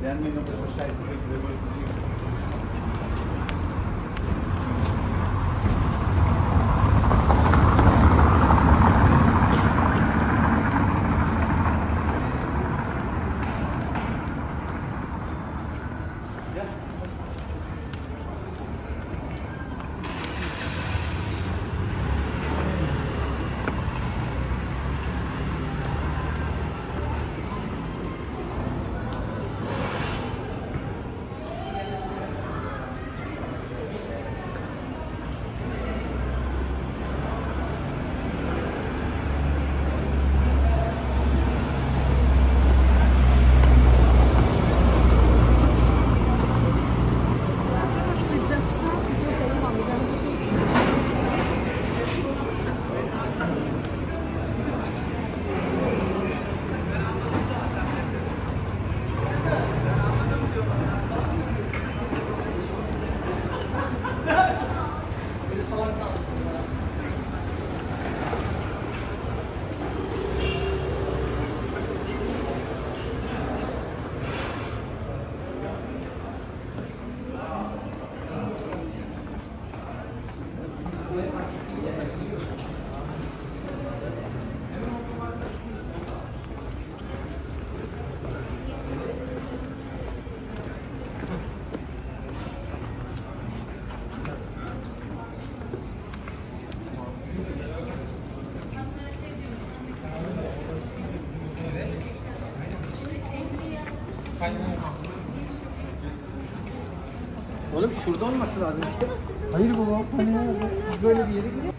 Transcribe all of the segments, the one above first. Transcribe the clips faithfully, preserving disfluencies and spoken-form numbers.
Then we know the society will be able to Oğlum şurada olması lazım işte. Hayır baba, böyle bir yere gidiyor.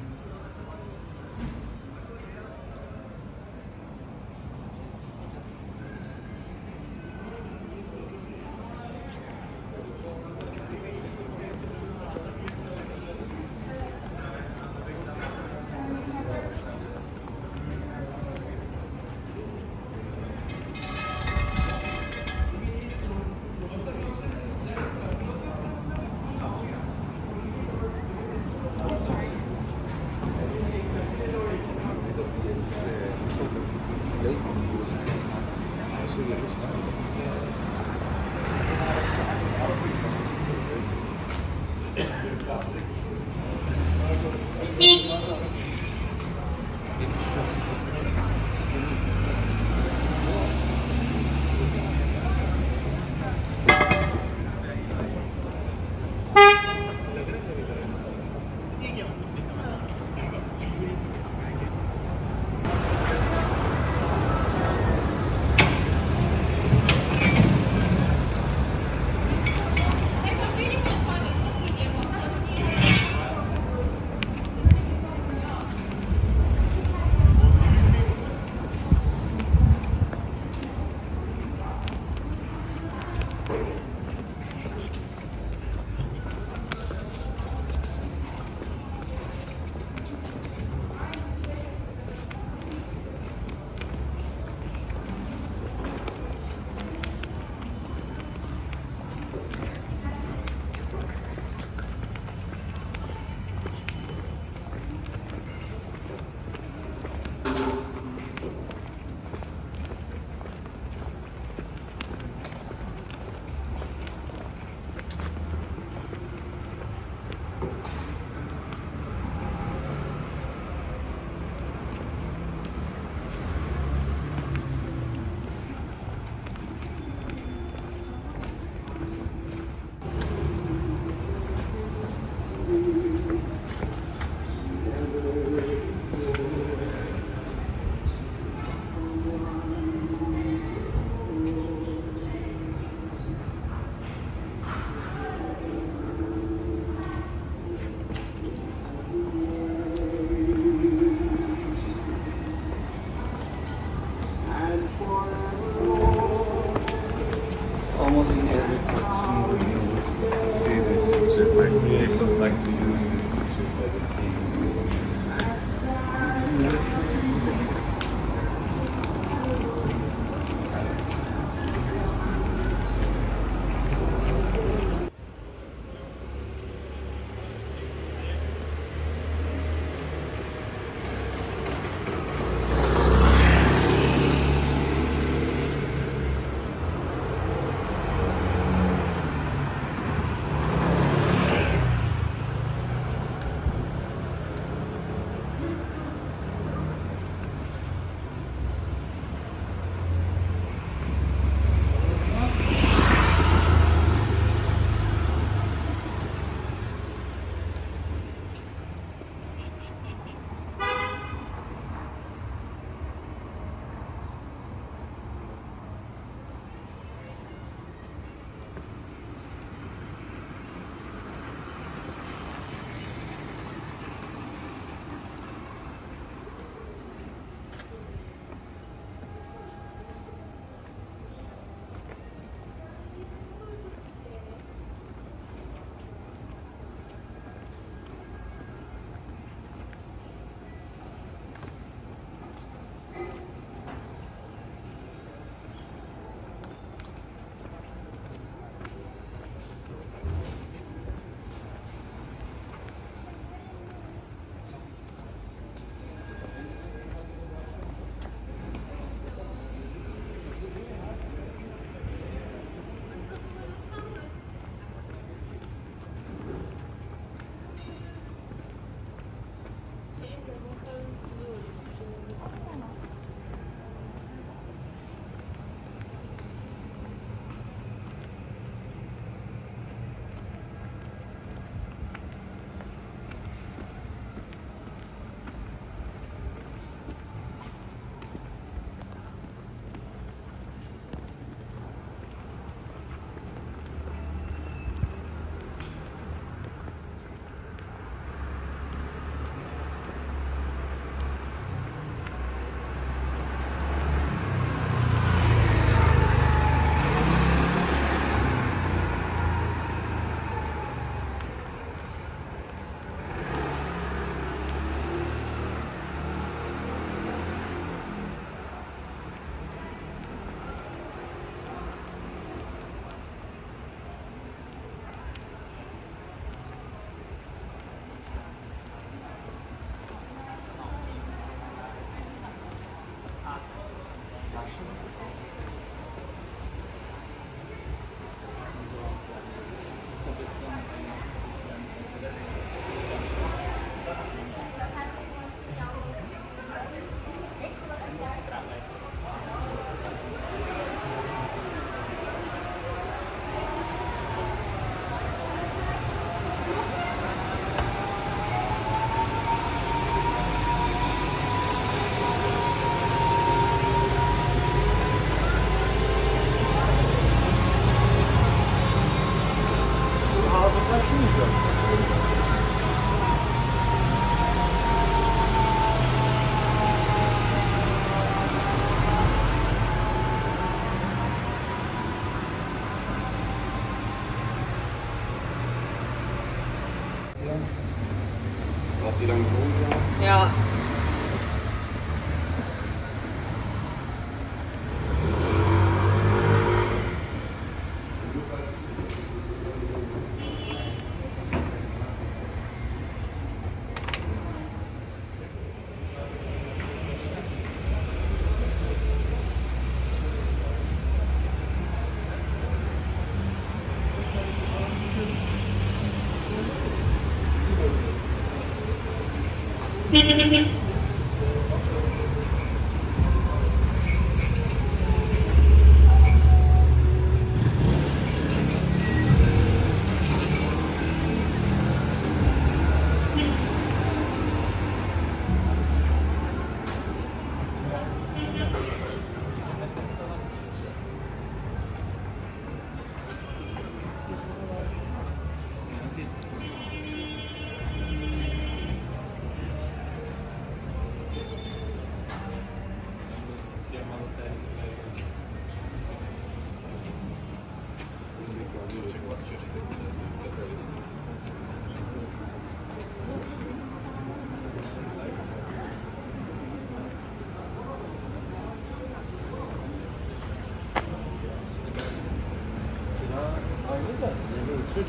die lange Hose. Ja.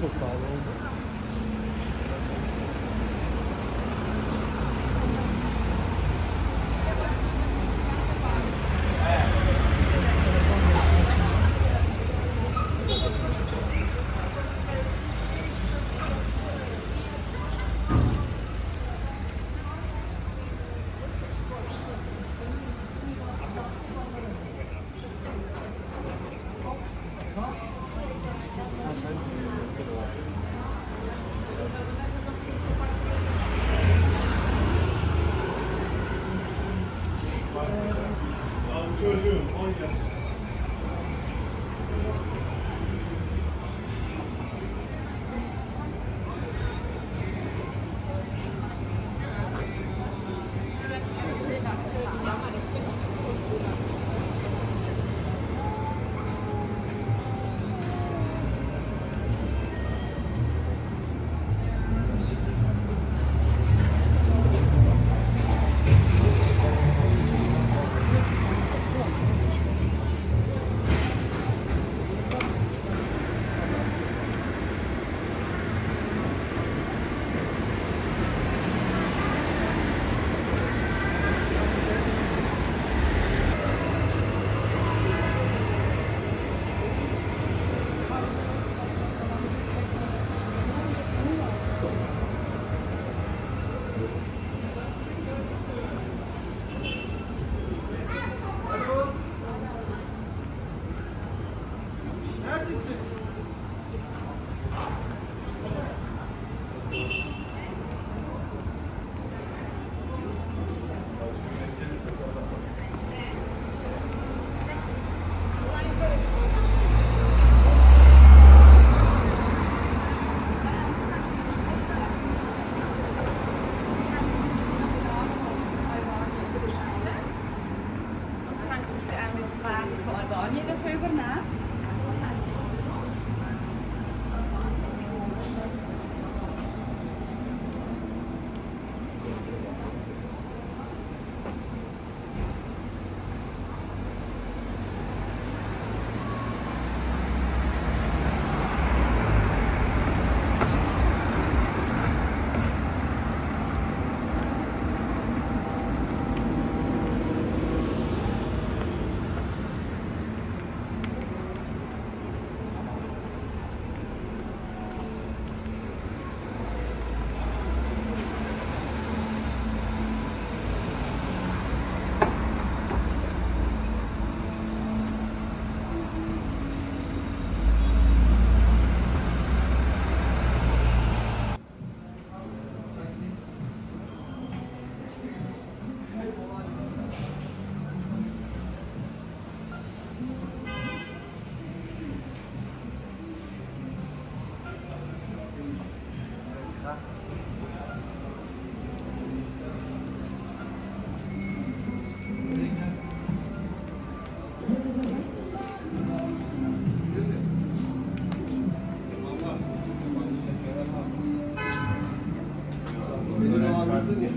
Çok pahalı oldu.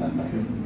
Ben yanlış anlaşıldım.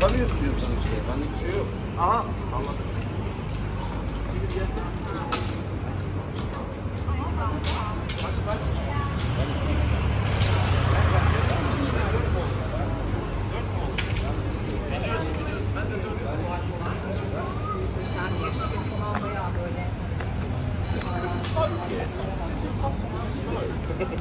Tabii istiyorsun işte, bende bir şey yok. Aha, anladım. Şimdi gelsin. Kaç, kaç. Thank you.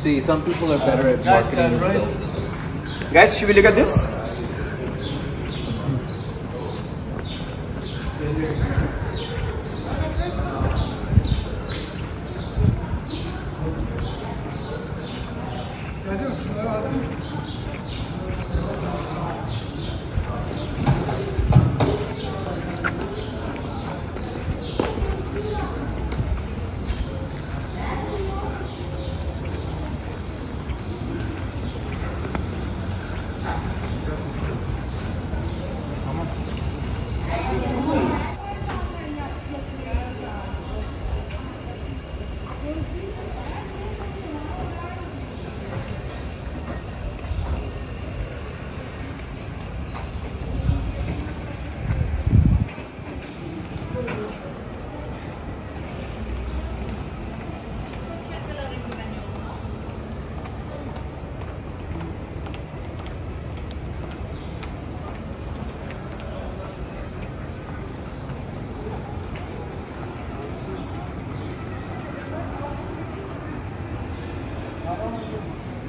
See, some people are better at marketing themselves. Guys, should we look at this? I don't know.